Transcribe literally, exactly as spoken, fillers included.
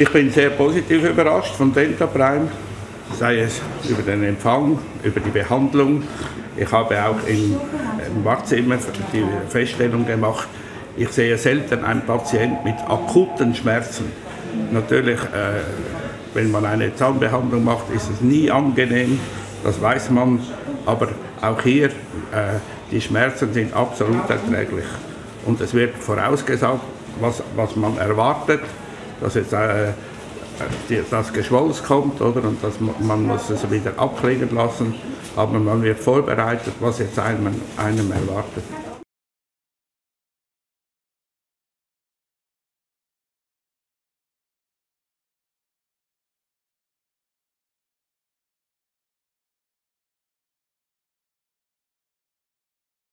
Ich bin sehr positiv überrascht von Dentaprime, sei es über den Empfang, über die Behandlung. Ich habe auch im Wartezimmer die Feststellung gemacht, ich sehe selten einen Patienten mit akuten Schmerzen. Natürlich, äh, wenn man eine Zahnbehandlung macht, ist es nie angenehm, das weiß man. Aber auch hier, äh, die Schmerzen sind absolut erträglich. Und es wird vorausgesagt, was, was man erwartet, dass jetzt äh, das Geschwolz kommt, oder? Und dass man muss es wieder abklingen lassen. Aber man wird vorbereitet, was jetzt einem, einem erwartet.